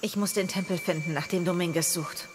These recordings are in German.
Ich muss den Tempel finden, nach dem Dominguez sucht.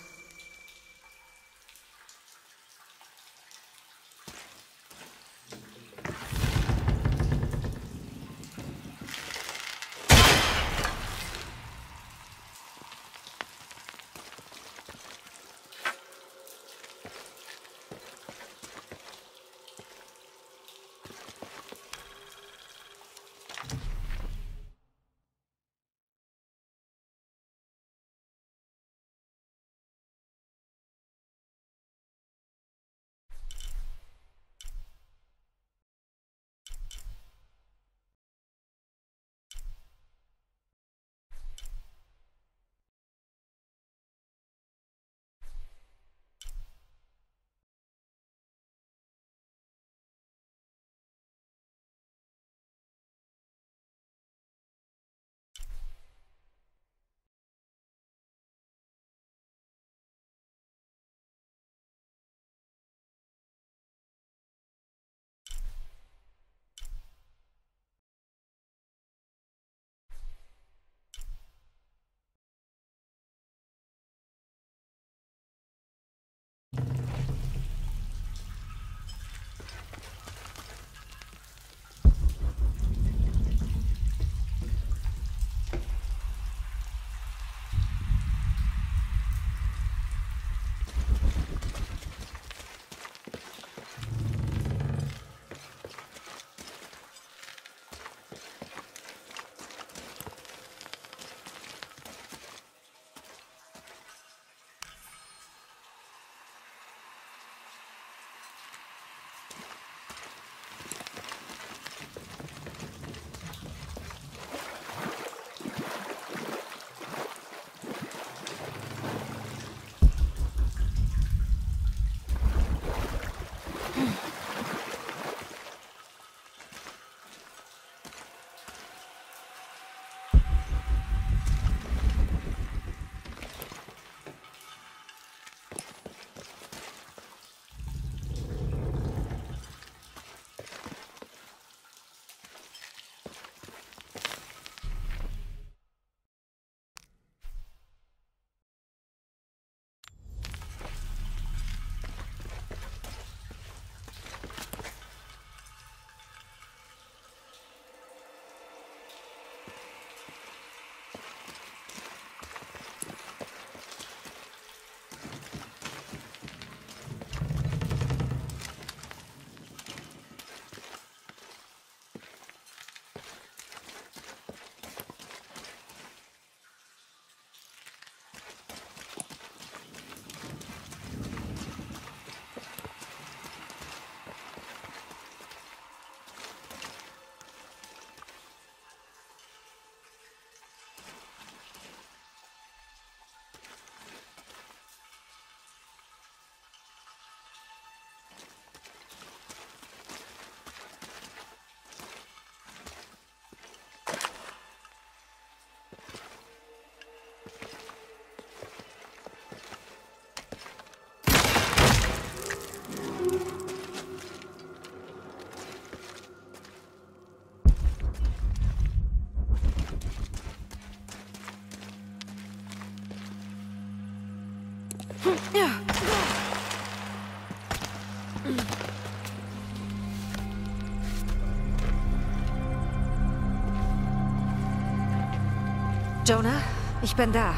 Jonah, Ich bin da.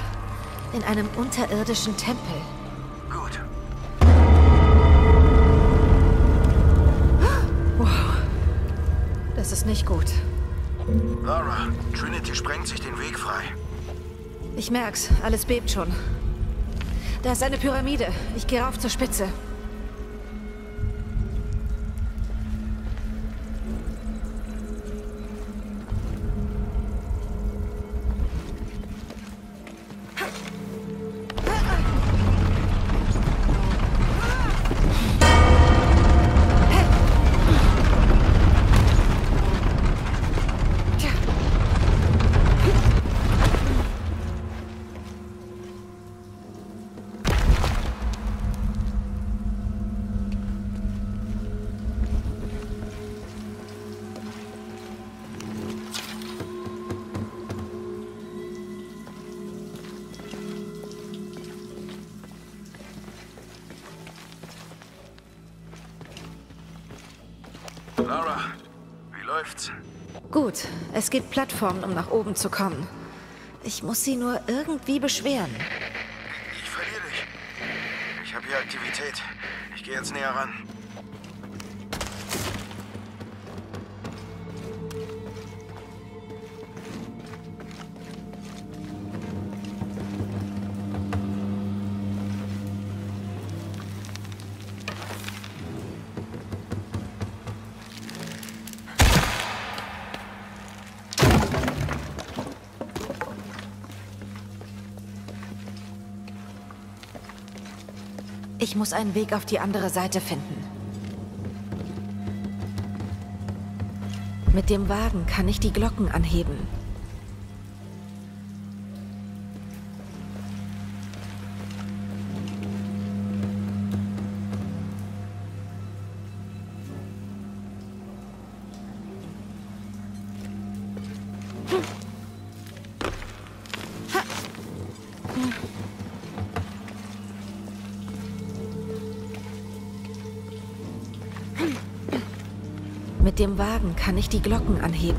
In einem unterirdischen Tempel. Gut. Wow. Das ist nicht gut. Lara, Trinity sprengt sich den Weg frei. Ich merk's. Alles bebt schon. Da ist eine Pyramide. Ich gehe rauf zur Spitze. Lara, wie läuft's? Gut, es gibt Plattformen, um nach oben zu kommen. Ich muss sie nur irgendwie beschweren. Ich verliere dich. Ich habe hier Aktivität. Ich gehe jetzt näher ran. Ich muss einen Weg auf die andere Seite finden. Mit dem Wagen kann ich die Glocken anheben. Mit dem Wagen kann ich die Glocken anheben.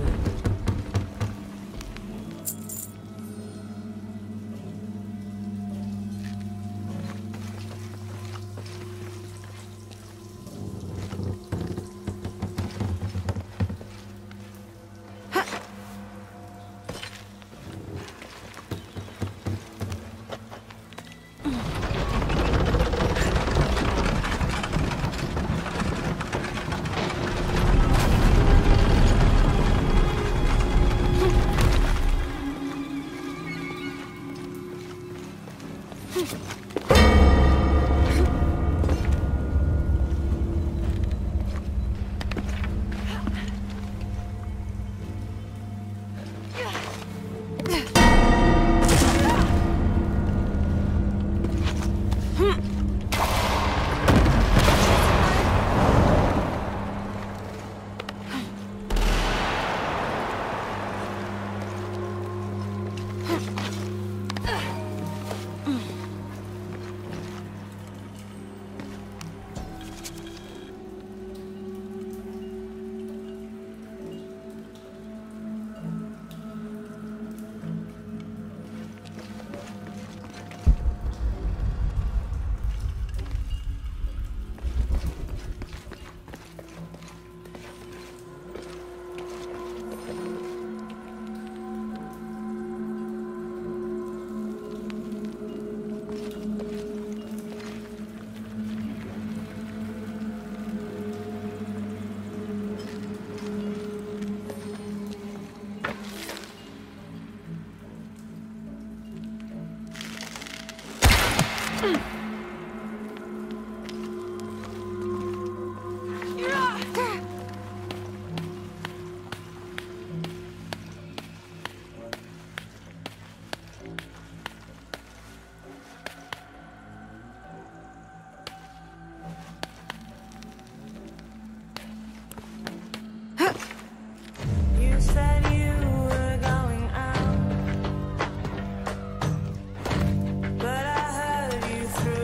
Through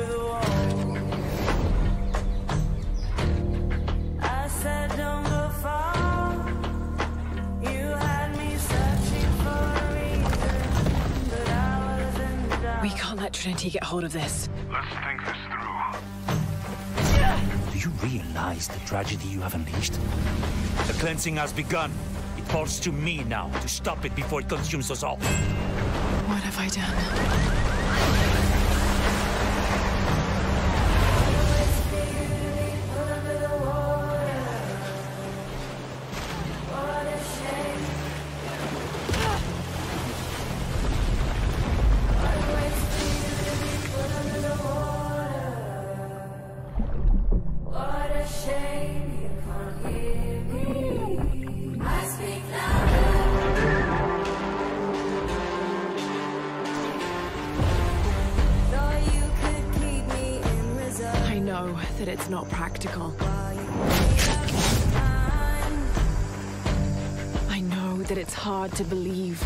We can't let Trinity get hold of this. Let's think this through. Do you realize the tragedy you have unleashed? The cleansing has begun. It falls to me now to stop it before it consumes us all. What have I done? That it's not practical. I know that it's hard to believe.